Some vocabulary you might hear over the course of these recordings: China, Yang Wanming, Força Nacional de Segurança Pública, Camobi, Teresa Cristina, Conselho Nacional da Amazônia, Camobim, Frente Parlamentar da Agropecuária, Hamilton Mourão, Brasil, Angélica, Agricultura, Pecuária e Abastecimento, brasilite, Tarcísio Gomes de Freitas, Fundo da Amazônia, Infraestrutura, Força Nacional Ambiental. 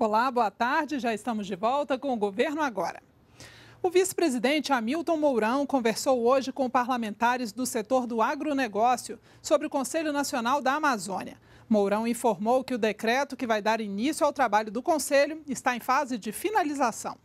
Olá, boa tarde. Já estamos de volta com o Governo Agora. O vice-presidente Hamilton Mourão conversou hoje com parlamentares do setor do agronegócio sobre o Conselho Nacional da Amazônia. Mourão informou que o decreto que vai dar início ao trabalho do Conselho está em fase de finalização.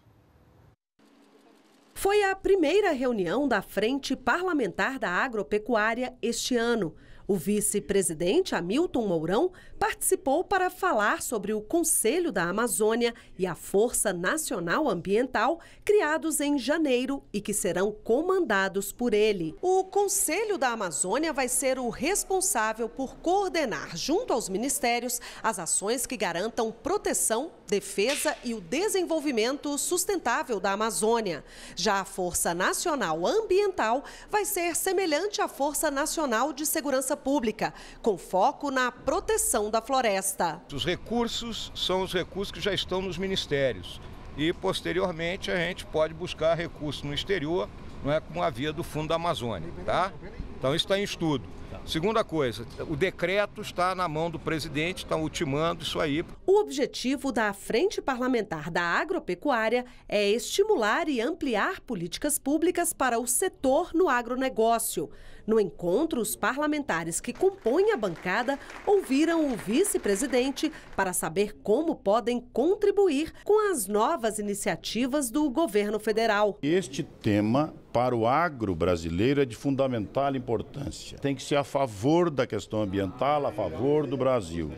Foi a primeira reunião da Frente Parlamentar da Agropecuária este ano. O vice-presidente Hamilton Mourão participou para falar sobre o Conselho da Amazônia e a Força Nacional Ambiental, criados em janeiro e que serão comandados por ele. O Conselho da Amazônia vai ser o responsável por coordenar, junto aos ministérios, as ações que garantam proteção, defesa e o desenvolvimento sustentável da Amazônia. Já a Força Nacional Ambiental vai ser semelhante à Força Nacional de Segurança Pública, com foco na proteção da floresta. Os recursos são os recursos que já estão nos ministérios e, posteriormente, a gente pode buscar recursos no exterior, não é, com a via do Fundo da Amazônia, tá? Então, isso está em estudo. Segunda coisa, o decreto está na mão do presidente, está ultimando isso aí. O objetivo da Frente Parlamentar da Agropecuária é estimular e ampliar políticas públicas para o setor no agronegócio. No encontro, os parlamentares que compõem a bancada ouviram o vice-presidente para saber como podem contribuir com as novas iniciativas do governo federal. Este tema para o agro brasileiro é de fundamental importância. Tem que ser a favor da questão ambiental, a favor do Brasil.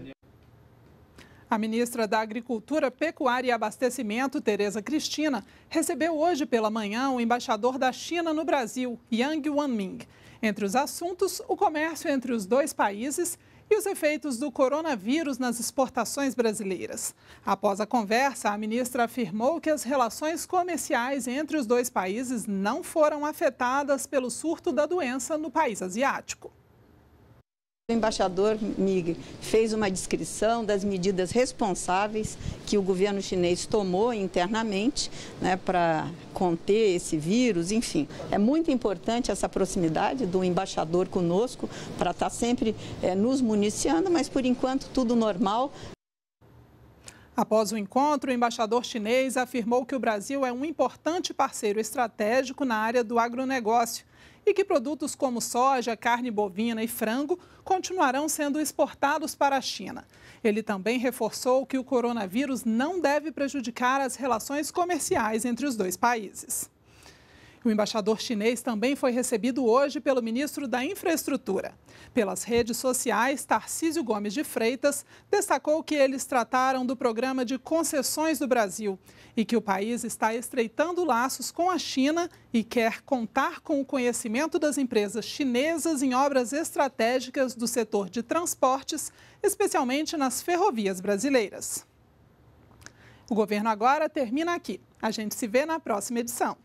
A ministra da Agricultura, Pecuária e Abastecimento, Teresa Cristina, recebeu hoje pela manhã o embaixador da China no Brasil, Yang Wanming. Entre os assuntos, o comércio entre os dois países e os efeitos do coronavírus nas exportações brasileiras. Após a conversa, a ministra afirmou que as relações comerciais entre os dois países não foram afetadas pelo surto da doença no país asiático. O embaixador Ming fez uma descrição das medidas responsáveis que o governo chinês tomou internamente, né, para conter esse vírus, enfim. É muito importante essa proximidade do embaixador conosco para estar sempre nos municiando, mas por enquanto tudo normal. Após o encontro, o embaixador chinês afirmou que o Brasil é um importante parceiro estratégico na área do agronegócio e que produtos como soja, carne bovina e frango continuarão sendo exportados para a China. Ele também reforçou que o coronavírus não deve prejudicar as relações comerciais entre os dois países. O embaixador chinês também foi recebido hoje pelo ministro da Infraestrutura. Pelas redes sociais, Tarcísio Gomes de Freitas destacou que eles trataram do programa de concessões do Brasil e que o país está estreitando laços com a China e quer contar com o conhecimento das empresas chinesas em obras estratégicas do setor de transportes, especialmente nas ferrovias brasileiras. O Governo Agora termina aqui. A gente se vê na próxima edição.